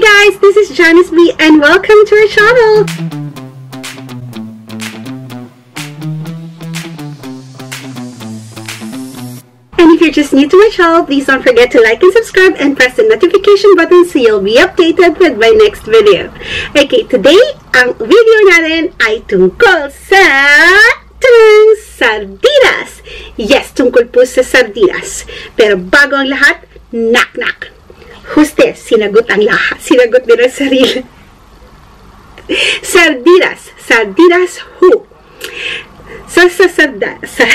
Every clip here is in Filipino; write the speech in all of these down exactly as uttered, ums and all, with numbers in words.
Hey guys, this is Janice B. and welcome to our channel! And if you're just new to my channel, please don't forget to like and subscribe and press the notification button so you'll be updated with my next video. Okay, today, ang video natin ay tungkol sa... Tadang! Sardinas! Yes, tungkol po sa sardinas. Pero bago ang lahat, knock-knock! Who's this? Sinagot ang lahat. Sinagot din ang sarili. Sardinas. Sardinas who? Sa sa sarda, sa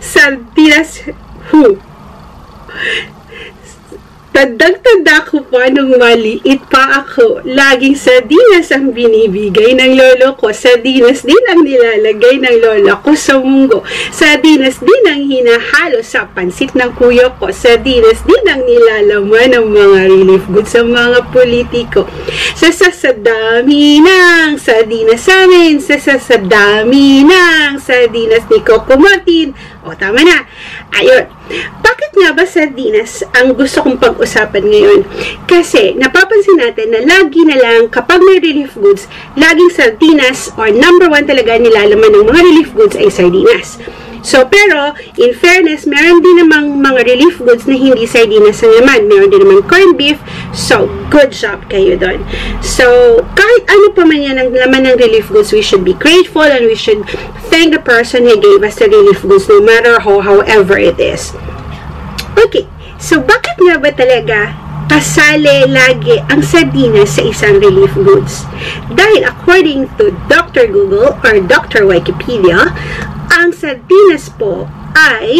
Sardinas who? Tandang-tanda ko pa nung maliit pa ako. Laging sardinas ang binibigay ng lolo ko. Sardinas din ang nilalagay ng lola ko sa munggo. Sardinas din ang hinahalo sa pansit ng kuya ko. Sardinas din ang nilalaman ng mga relief goods sa mga politiko. Sa sasadami ng sardinas amin. Sa sasadami ng sardinas ni Coco Martin. O, tama na. Ayun. Bakit nga ba sardinas ang gusto kong pag-usapan ngayon? Kasi napapansin natin na lagi na lang kapag may relief goods, laging sardinas or number one talaga nilalaman ng mga relief goods ay sardinas. So, pero, in fairness, meron din namang mga relief goods na hindi sardinas ang laman. Meron din naman corned beef. So, good job kayo doon. So, kahit ano pa man yan ang laman ng relief goods, we should be grateful and we should thank the person who gave us the relief goods no matter how, however it is. Okay. So, bakit nga ba talaga kasali lagi ang sardinas sa isang relief goods? Dahil according to Doctor Google or Doctor Wikipedia, ang sardinas po ay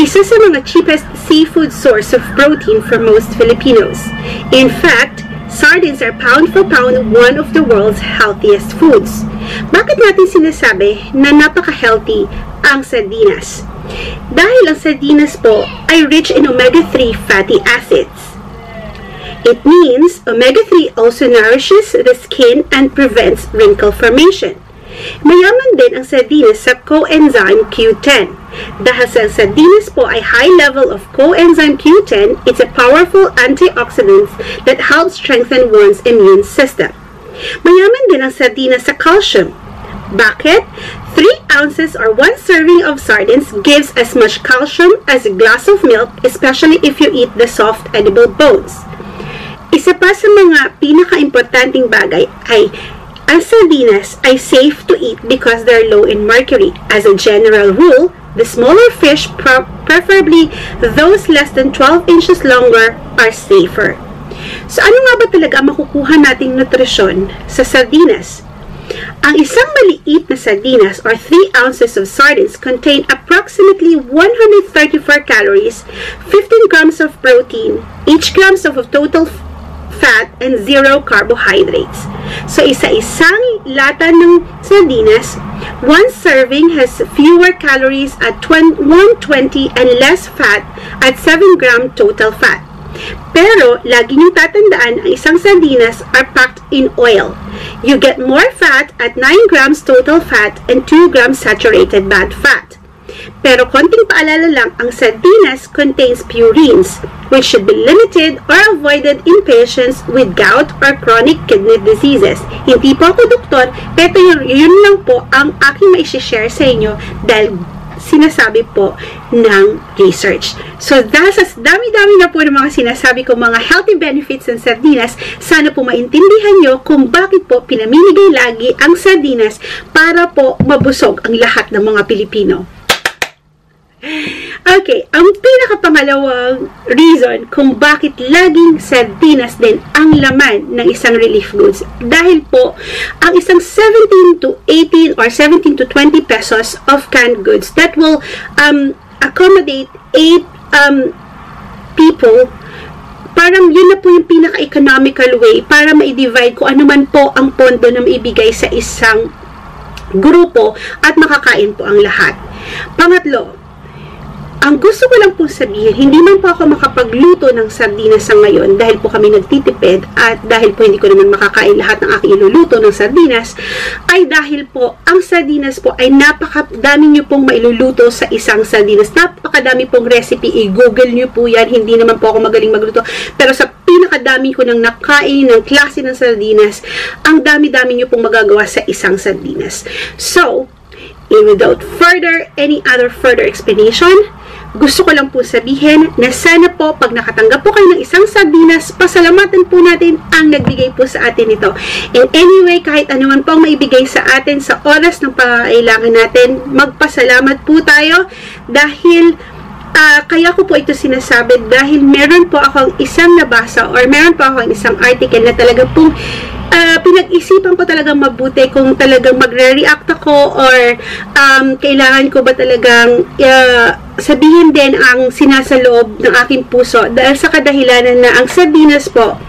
isa sa mga cheapest seafood source of protein for most Filipinos. In fact, sardines are pound for pound one of the world's healthiest foods. Bakit natin sinasabi na napaka-healthy ang sardinas? Dahil ang sardinas po ay rich in omega three fatty acids. It means omega three also nourishes the skin and prevents wrinkle formation. Mayaman din ang sardinas sa coenzyme Q ten. Dahil sa sardinas po ay high level of coenzyme Q ten, it's a powerful antioxidant that helps strengthen one's immune system. Mayaman din ang sardinas sa calcium. Bakit? three ounces or one serving of sardines gives as much calcium as a glass of milk, especially if you eat the soft edible bones. Isa pa sa mga pinaka-importanting bagay ay ang sardinas ay safe to eat because they're low in mercury. As a general rule, the smaller fish, preferably those less than twelve inches longer, are safer. So ano nga ba talaga makukuha nating nutrisyon sa sardinas? Ang isang maliit na sardinas or three ounces of sardines contain approximately one hundred thirty-four calories, fifteen grams of protein, eight grams of total fat, and zero carbohydrates. So, isa-isang lata ng sardinas, one serving has fewer calories at one hundred twenty and less fat at seven gram total fat. Pero, lagi niyong tatandaan, ang isang sardinas are packed in oil. You get more fat at nine grams total fat and two grams saturated bad fat. Pero konting paalala lang, ang sardinas contains purines, which should be limited or avoided in patients with gout or chronic kidney diseases. Hindi po ako doktor, pero yun, yun lang po ang aking maishishare sa inyo dahil sinasabi po ng research. So, that's dami-dami na po ng mga sinasabi ko, mga healthy benefits ng sardinas. Sana po maintindihan nyo kung bakit po pinamimigay lagi ang sardinas para po mabusog ang lahat ng mga Pilipino. Okay, ang pinakapangalawang reason kung bakit laging sardinas din ang laman ng isang relief goods. Dahil po, ang isang seventeen to eighteen or seventeen to twenty pesos of canned goods that will um, accommodate eight um, people, parang yun na po yung pinaka-economical way para ma-divide kung ano man po ang pondo na maibigay sa isang grupo at makakain po ang lahat. Pangatlo, Ang gusto ko lang pong sabihin, hindi man po ako makapagluto ng sardinas sa ngayon dahil po kami nagtitipid at dahil po hindi ko naman makakain lahat ng aking iluluto ng sardinas, ay dahil po ang sardinas po ay napakadami nyo pong mailuluto sa isang sardinas. Napakadami pong recipe, i-google nyo po yan, hindi naman po ako magaling magluto. Pero sa pinakadami ko ng nakain, ng klase ng sardinas, ang dami-dami nyo pong magagawa sa isang sardinas. So, without further, any other further explanation, gusto ko lang po sabihin na sana po pag nakatanggap po kayo ng isang sardinas, pasalamatan po natin ang nagbigay po sa atin ito. In any way, kahit anuman po ang maibigay sa atin sa oras ng pangailangan natin, magpasalamat po tayo dahil uh, kaya ko po ito sinasabi dahil meron po akong isang nabasa or meron po akong isang article na talaga pong Uh, pinag-isipan ko talagang mabuti kung talagang magre-react ako or um, kailangan ko ba talagang uh, sabihin din ang sinasaloob ng aking puso dahil sa kadahilanan na ang sardinas po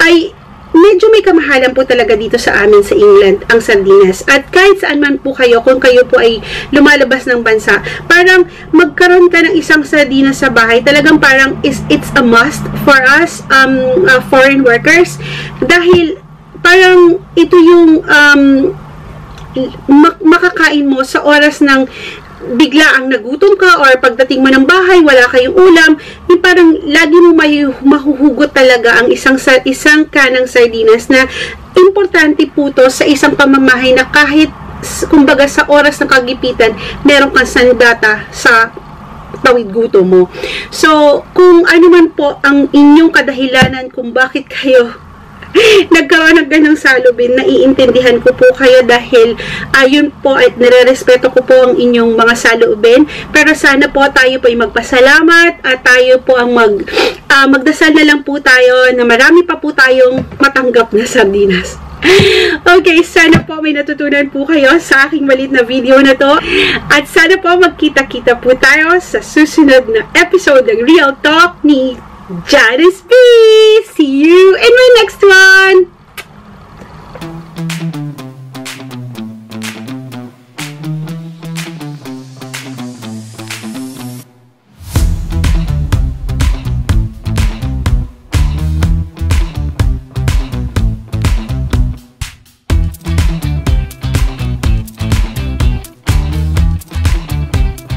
ay medyo may kamahalan po talaga dito sa amin sa England ang sardinas. At kahit saan man po kayo, kung kayo po ay lumalabas ng bansa, parang magkaroon ka ng isang sardinas sa bahay, talagang parang is, it's a must for us um, uh, foreign workers dahil parang ito yung um, mak makakain mo sa oras ng bigla ang nagutom ka or pagdating mo ng bahay, wala kayong ulam, di parang lagi mo may mahuhugot talaga ang isang, isang kanang sardinas na importante po to sa isang pamamahay na kahit kumbaga sa oras ng kagipitan, meron kang sandata sa tawid-guto mo. So, kung ano man po ang inyong kadahilanan kung bakit kayo nagkaroon ng ganang salubin, naiintindihan ko po kayo dahil ayun uh, po at nire-respeto ko po ang inyong mga salubin, pero sana po tayo po ay magpasalamat at tayo po ang mag, uh, magdasal na lang po tayo na marami pa po tayong matanggap na sardinas. Okay, sana po may natutunan po kayo sa aking maliit na video na to at sana po magkita-kita po tayo sa susunod na episode ng Real Talk ni Janice B. See you in my next one!